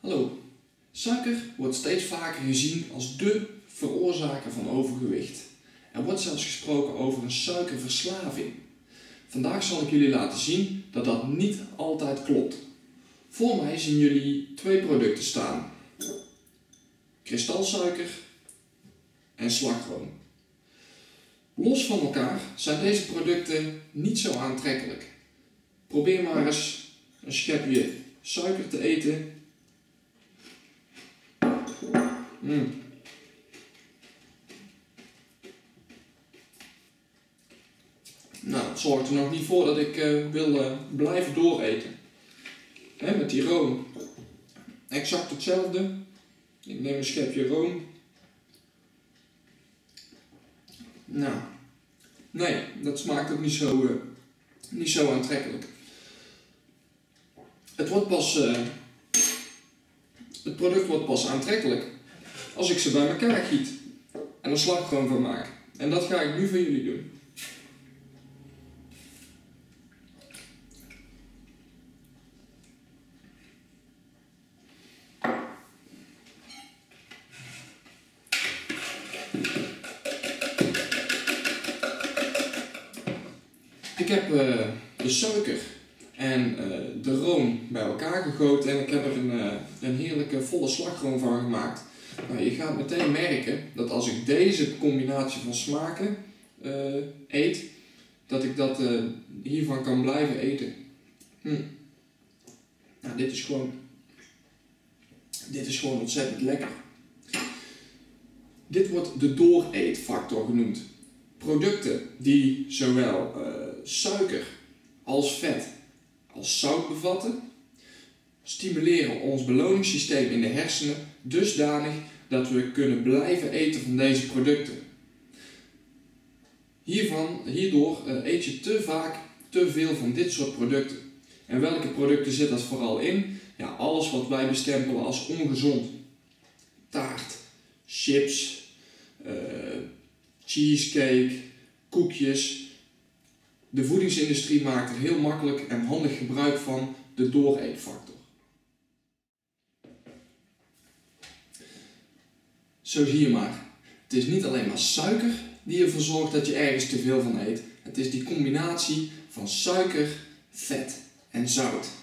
Hallo. Suiker wordt steeds vaker gezien als dé veroorzaker van overgewicht. Er wordt zelfs gesproken over een suikerverslaving. Vandaag zal ik jullie laten zien dat dat niet altijd klopt. Voor mij zien jullie twee producten staan: kristalsuiker en slagroom. Los van elkaar zijn deze producten niet zo aantrekkelijk. Probeer maar eens een schepje suiker te eten. Nou, het zorgt er nog niet voor dat ik wil blijven dooreten. Hè, met die room. Exact hetzelfde. Ik neem een schepje room. Nou, nee, dat smaakt ook niet zo aantrekkelijk. Het product wordt pas aantrekkelijk als ik ze bij elkaar giet en een slagroom van maak. En dat ga ik nu voor jullie doen. Ik heb de suiker en de room bij elkaar gegoten en ik heb er een heerlijke volle slagroom van gemaakt. Nou, je gaat meteen merken dat als ik deze combinatie van smaken eet, dat ik dat hiervan kan blijven eten. Nou, dit is gewoon ontzettend lekker. Dit wordt de dooreetfactor genoemd. Producten die zowel suiker als vet als zout bevatten, stimuleren ons beloningssysteem in de hersenen dusdanig dat we kunnen blijven eten van deze producten. Hierdoor eet je te vaak te veel van dit soort producten. En welke producten zit dat vooral in? Ja, alles wat wij bestempelen als ongezond. Taart, chips, cheesecake, koekjes. De voedingsindustrie maakt er heel makkelijk en handig gebruik van, de dooreetfactor. Zo zie je maar. Het is niet alleen maar suiker die ervoor zorgt dat je ergens te veel van eet. Het is die combinatie van suiker, vet en zout.